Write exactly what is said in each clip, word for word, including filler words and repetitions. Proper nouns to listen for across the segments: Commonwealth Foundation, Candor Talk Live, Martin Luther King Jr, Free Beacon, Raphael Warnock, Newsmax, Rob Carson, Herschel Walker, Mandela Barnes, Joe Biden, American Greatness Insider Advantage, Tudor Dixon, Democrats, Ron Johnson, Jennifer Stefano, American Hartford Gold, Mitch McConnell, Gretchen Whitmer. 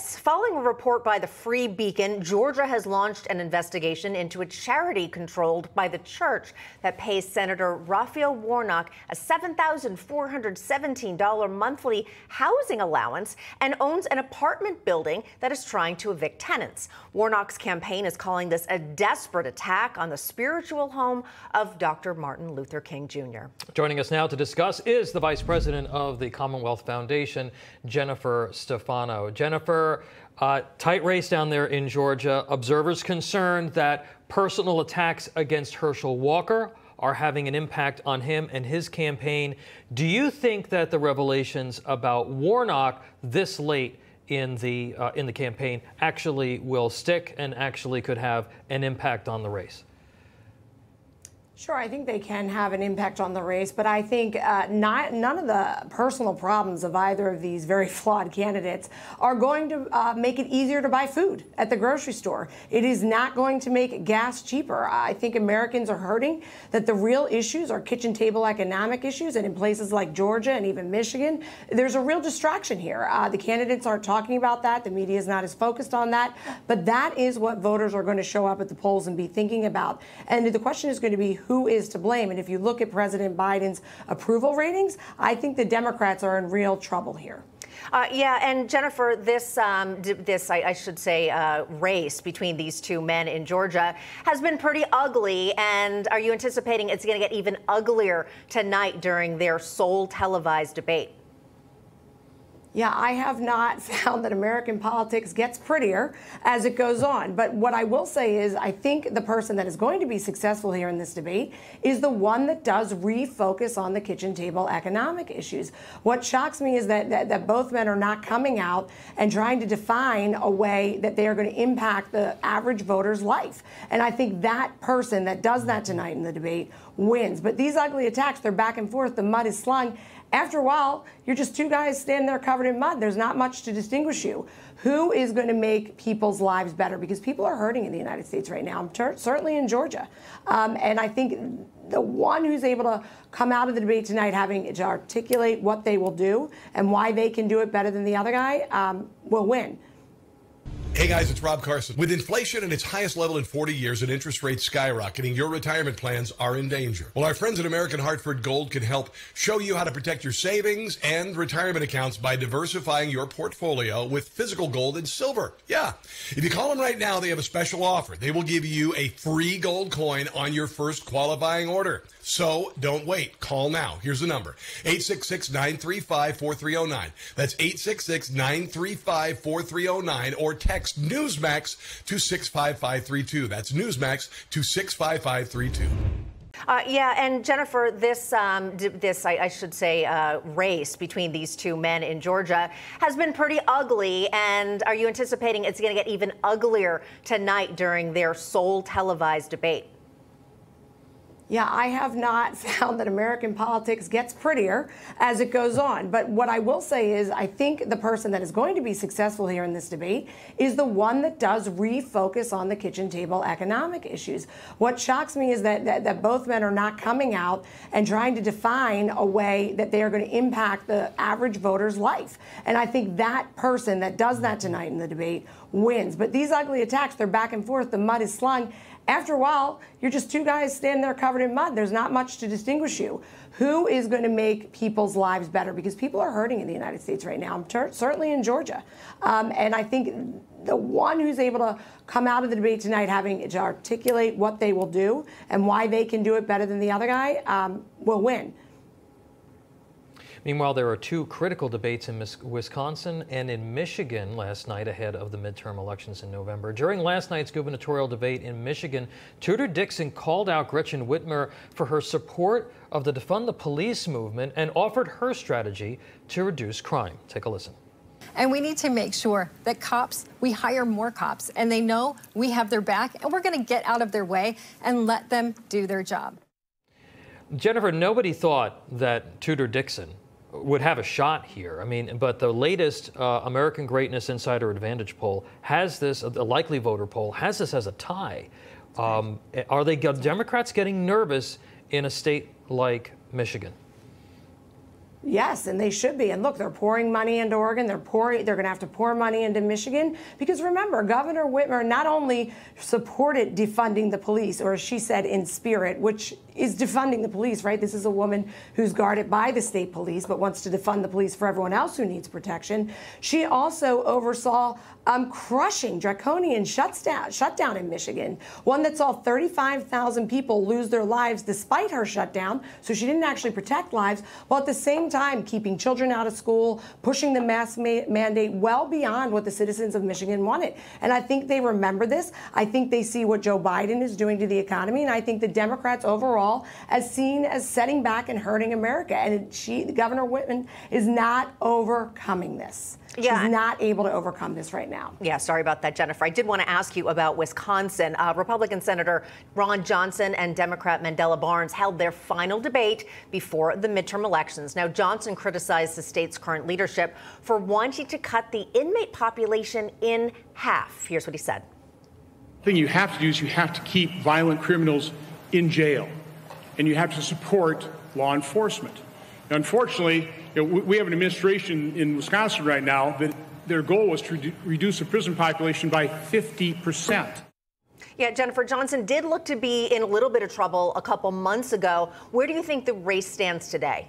Next, following a report by the Free Beacon, Georgia has launched an investigation into a charity controlled by the church that pays Senator Raphael Warnock a seven thousand four hundred seventeen dollars monthly housing allowance and owns an apartment building that is trying to evict tenants. Warnock's campaign is calling this a desperate attack on the spiritual home of Doctor Martin Luther King Junior Joining us now to discuss is the Vice President of the Commonwealth Foundation, Jennifer Stefano. Jennifer, uh, tight race down there in Georgia. Observers concerned that personal attacks against Herschel Walker are having an impact on him and his campaign. Do you think that the revelations about Warnock this late in the uh, in the campaign actually will stick and actually could have an impact on the race? Sure, I think they can have an impact on the race, but I think uh, not, none of the personal problems of either of these very flawed candidates are going to uh, make it easier to buy food at the grocery store. It is not going to make gas cheaper. I think Americans are hurting, that the real issues are kitchen table economic issues, and in places like Georgia and even Michigan, there's a real distraction here. Uh, the candidates aren't talking about that. The media is not as focused on that, but that is what voters are going to show up at the polls and be thinking about. And the question is going to be, who is to blame? And if you look at President Biden's approval ratings, I think the Democrats are in real trouble here. Uh, yeah, and Jennifer, this, um, this I, I should say, uh, race between these two men in Georgia has been pretty ugly, and are you anticipating it's going to get even uglier tonight during their sole televised debate? Yeah, I have not found that American politics gets prettier as it goes on. But what I will say is I think the person that is going to be successful here in this debate is the one that does refocus on the kitchen table economic issues. What shocks me is that, that, that both men are not coming out and trying to define a way that they are going to impact the average voter's life. And I think that person that does that tonight in the debate wins. But these ugly attacks, they're back and forth. The mud is slung. After a while, you're just two guys standing there covered in mud. There's not much to distinguish you. Who is going to make people's lives better? Because people are hurting in the United States right now, certainly in Georgia. Um, and I think the one who's able to come out of the debate tonight having to articulate what they will do and why they can do it better than the other guy um, will win. Hey guys, it's Rob Carson. With inflation at its highest level in forty years and interest rates skyrocketing, your retirement plans are in danger. Well, our friends at American Hartford Gold can help show you how to protect your savings and retirement accounts by diversifying your portfolio with physical gold and silver. Yeah. If you call them right now, they have a special offer. They will give you a free gold coin on your first qualifying order. So don't wait. Call now. Here's the number. eight six six, nine three five, four three zero nine. That's eight six six, nine three five, four three zero nine or text Newsmax to six five five three two. That's Newsmax to six five five three two. Uh, yeah, and Jennifer, this, um, this I, I should say, uh, race between these two men in Georgia has been pretty ugly, and are you anticipating it's going to get even uglier tonight during their sole televised debate? Yeah, I have not found that American politics gets prettier as it goes on. But what I will say is I think the person that is going to be successful here in this debate is the one that does refocus on the kitchen table economic issues. What shocks me is that, that, that both men are not coming out and trying to define a way that they are going to impact the average voter's life. And I think that person that does that tonight in the debate wins. But these ugly attacks, they're back and forth. The mud is slung. After a while, you're just two guys standing there covered in mud. There's not much to distinguish you. Who is going to make people's lives better? Because people are hurting in the United States right now, certainly in Georgia. Um, and I think the one who's able to come out of the debate tonight having to articulate what they will do and why they can do it better than the other guy um, will win. Meanwhile, there are two critical debates in Wisconsin and in Michigan last night ahead of the midterm elections in November. During last night's gubernatorial debate in Michigan, Tudor Dixon called out Gretchen Whitmer for her support of the Defund the Police movement and offered her strategy to reduce crime. Take a listen. And we need to make sure that cops, we hire more cops, and they know we have their back, and we're going to get out of their way and let them do their job. Jennifer, nobody thought that Tudor Dixon would have a shot here. I mean, but the latest uh, American Greatness Insider Advantage poll has this, the likely voter poll, has this as a tie. Um, are they Democrats getting nervous in a state like Michigan? Yes, and they should be. And look, they're pouring money into Oregon. They're pouring, they're going to have to pour money into Michigan, because remember, Governor Whitmer not only supported defunding the police, or as she said, in spirit, which is defunding the police, right? This is a woman who's guarded by the state police, but wants to defund the police for everyone else who needs protection. She also oversaw um, crushing, draconian shutdown, shutdown in Michigan, one that saw thirty-five thousand people lose their lives despite her shutdown. So she didn't actually protect lives, while at the same time keeping children out of school, pushing the mask ma mandate well beyond what the citizens of Michigan wanted. And I think they remember this. I think they see what Joe Biden is doing to the economy, and I think the Democrats overall as seen as setting back and hurting America. And she, Governor Whitmer, is not overcoming this. Yeah. She's not able to overcome this right now. Yeah, sorry about that, Jennifer. I did want to ask you about Wisconsin. Uh, Republican Senator Ron Johnson and Democrat Mandela Barnes held their final debate before the midterm elections. Now, Johnson criticized the state's current leadership for wanting to cut the inmate population in half. Here's what he said. The thing you have to do is you have to keep violent criminals in jail, and you have to support law enforcement. Now, unfortunately, you know, we have an administration in Wisconsin right now that their goal was to re reduce the prison population by fifty percent. Yeah, Jennifer, Johnson did look to be in a little bit of trouble a couple months ago. Where do you think the race stands today?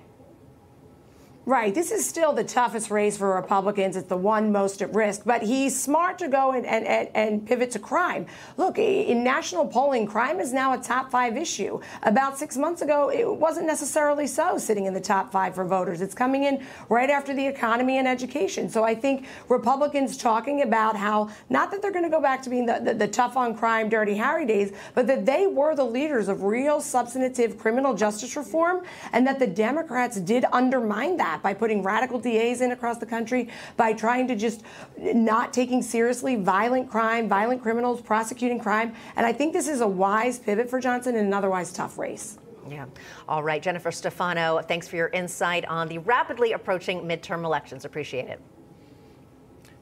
Right. This is still the toughest race for Republicans. It's the one most at risk. But he's smart to go and, and, and pivot to crime. Look, in national polling, crime is now a top five issue. About six months ago, it wasn't necessarily so, sitting in the top five for voters. It's coming in right after the economy and education. So I think Republicans talking about how, not that they're going to go back to being the, the, the tough on crime, Dirty Harry days, but that they were the leaders of real substantive criminal justice reform, and that the Democrats did undermine that by putting radical D As in across the country, by trying to just not taking seriously violent crime, violent criminals, prosecuting crime. And I think this is a wise pivot for Johnson in an otherwise tough race. Yeah. All right, Jennifer Stefano, thanks for your insight on the rapidly approaching midterm elections. Appreciate it.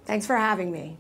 Thanks for having me.